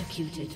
executed.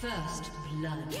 First blood. Yeah.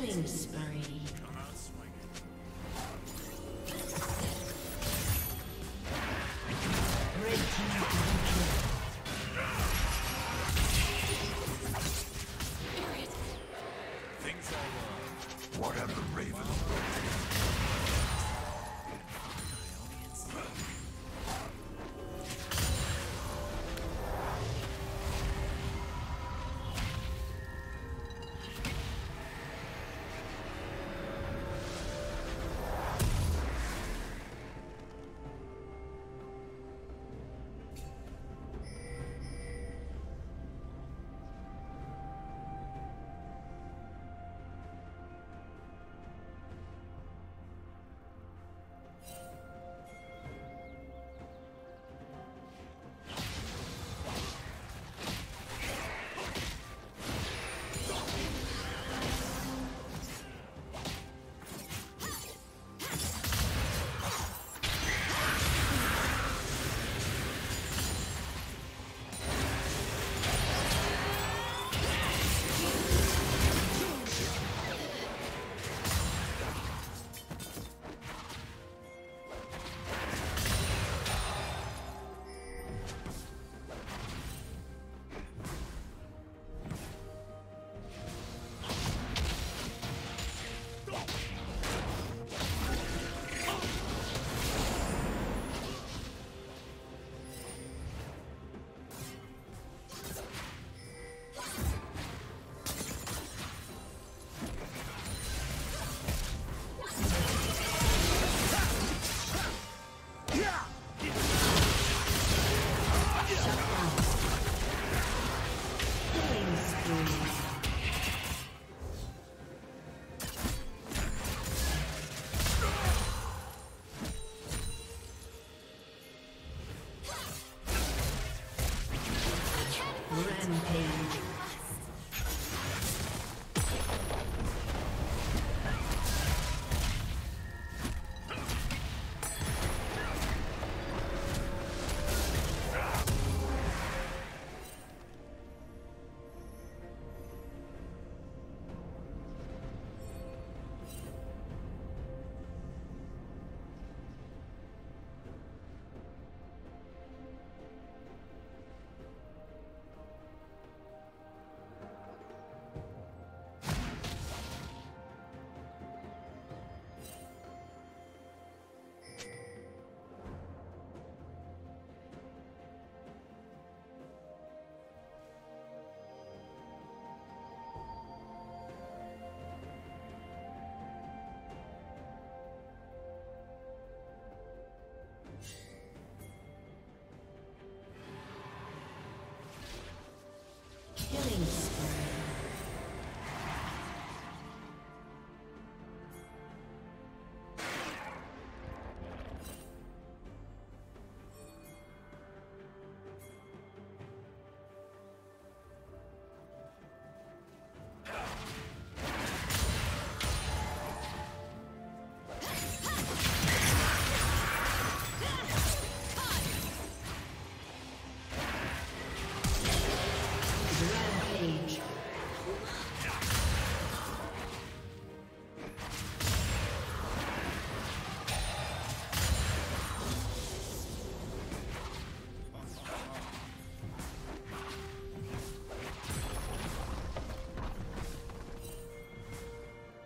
Killing spree.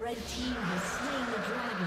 Red team has slain the dragon.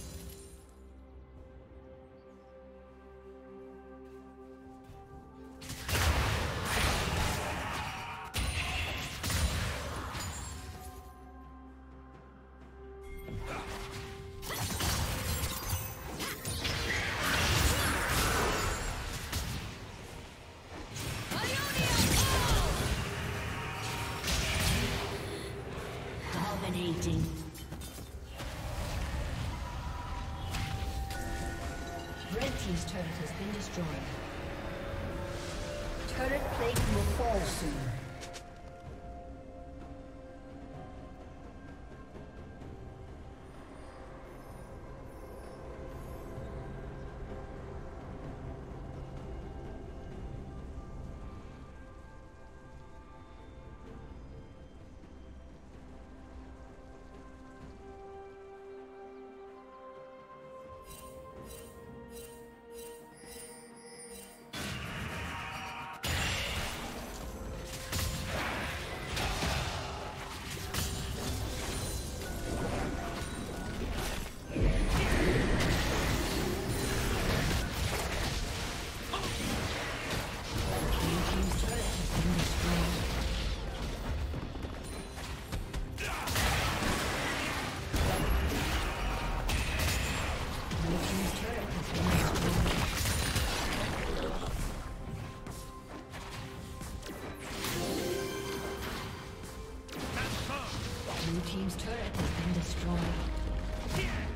Team's turret has been destroyed. Turret plate will fall soon. Blue team's turret has been destroyed.